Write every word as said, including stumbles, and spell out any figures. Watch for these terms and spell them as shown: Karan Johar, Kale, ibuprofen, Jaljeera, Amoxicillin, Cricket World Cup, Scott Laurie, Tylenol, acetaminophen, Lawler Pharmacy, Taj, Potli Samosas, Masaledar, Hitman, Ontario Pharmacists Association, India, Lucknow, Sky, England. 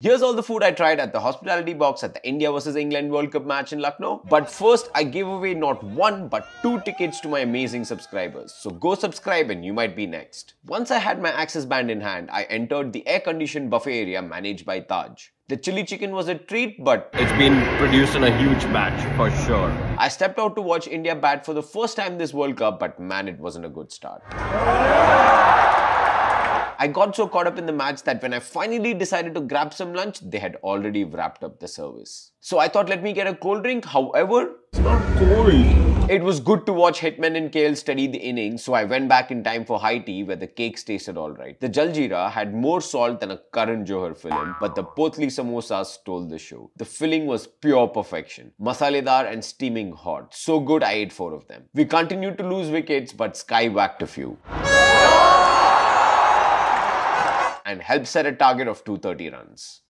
Here's all the food I tried at the hospitality box at the India versus England World Cup match in Lucknow. But first, I gave away not one but two tickets to my amazing subscribers. So go subscribe and you might be next. Once I had my access band in hand, I entered the air-conditioned buffet area managed by Taj. The chili chicken was a treat, but it's been produced in a huge batch for sure. I stepped out to watch India bat for the first time this World Cup, but man, it wasn't a good start. I got so caught up in the match that when I finally decided to grab some lunch, they had already wrapped up the service. So I thought, let me get a cold drink. However, it's not cold. It was good to watch Hitman and Kale steady the innings, so I went back in time for high tea where the cakes tasted alright. The Jaljeera had more salt than a Karan Johar film, but the Potli Samosas stole the show. The filling was pure perfection. Masaledar and steaming hot. So good I ate four of them. We continued to lose wickets, but Sky whacked a few and helped set a target of two hundred thirty runs.